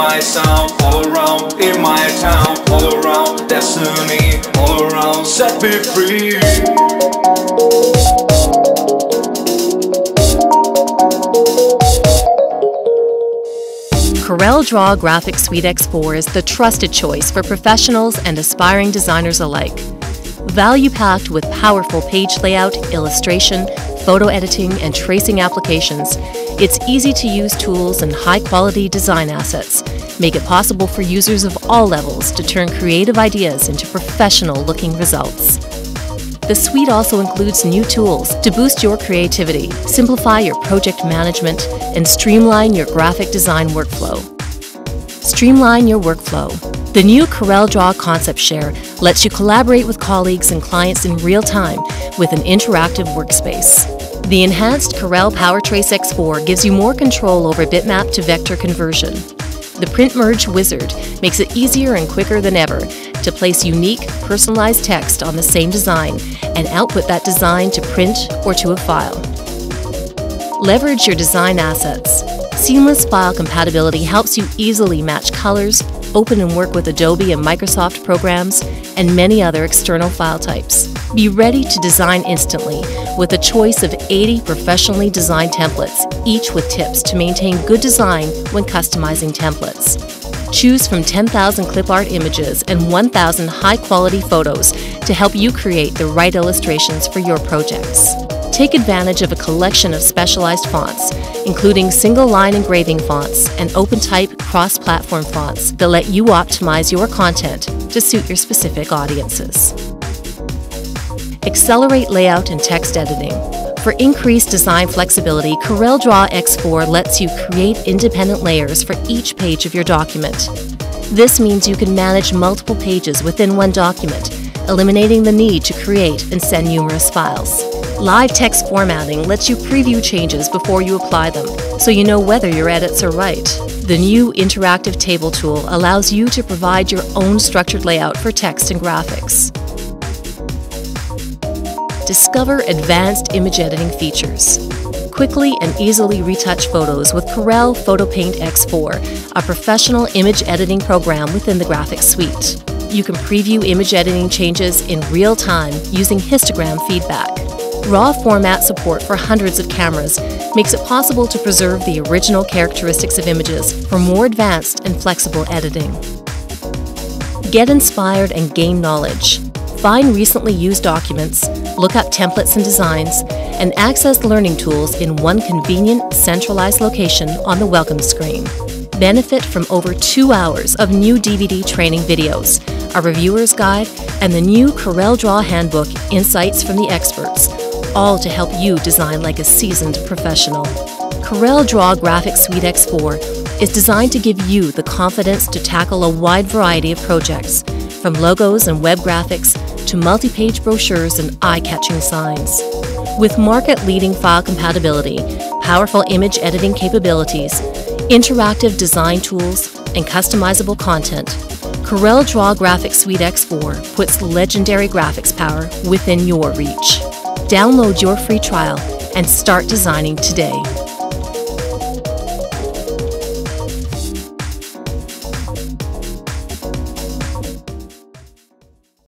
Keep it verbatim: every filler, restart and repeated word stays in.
my sound, all around, in my town, all around, destiny, all around, set me free. CorelDRAW Graphic Suite X four is the trusted choice for professionals and aspiring designers alike. Value-packed with powerful page layout, illustration, photo editing, and tracing applications, its easy-to-use tools and high-quality design assets make it possible for users of all levels to turn creative ideas into professional-looking results. The suite also includes new tools to boost your creativity, simplify your project management, and streamline your graphic design workflow. Streamline your workflow. The new CorelDRAW Concept Share lets you collaborate with colleagues and clients in real time with an interactive workspace. The enhanced Corel PowerTrace X four gives you more control over bitmap to vector conversion. The Print Merge Wizard makes it easier and quicker than ever to place unique, personalized text on the same design and output that design to print or to a file. Leverage your design assets. Seamless file compatibility helps you easily match colors, open and work with Adobe and Microsoft programs, and many other external file types. Be ready to design instantly with a choice of eighty professionally designed templates, each with tips to maintain good design when customizing templates. Choose from ten thousand clip art images and one thousand high-quality photos to help you create the right illustrations for your projects. Take advantage of a collection of specialized fonts, including single-line engraving fonts and open-type cross-platform fonts that let you optimize your content to suit your specific audiences. Accelerate layout and text editing. For increased design flexibility, CorelDRAW X four lets you create independent layers for each page of your document. This means you can manage multiple pages within one document, eliminating the need to create and send numerous files. Live text formatting lets you preview changes before you apply them, so you know whether your edits are right. The new interactive table tool allows you to provide your own structured layout for text and graphics. Discover advanced image editing features. Quickly and easily retouch photos with Corel PhotoPaint X four, a professional image editing program within the graphics suite. You can preview image editing changes in real time using histogram feedback. Raw format support for hundreds of cameras makes it possible to preserve the original characteristics of images for more advanced and flexible editing. Get inspired and gain knowledge. Find recently used documents, look up templates and designs, and access learning tools in one convenient, centralized location on the welcome screen. Benefit from over two hours of new D V D training videos, a reviewer's guide, and the new CorelDRAW Handbook, Insights from the Experts, all to help you design like a seasoned professional. CorelDRAW Graphic Suite X four is designed to give you the confidence to tackle a wide variety of projects, from logos and web graphics to multi-page brochures and eye-catching signs. With market-leading file compatibility, powerful image editing capabilities, interactive design tools, and customizable content, CorelDRAW Graphic Suite X four puts legendary graphics power within your reach. Download your free trial and start designing today.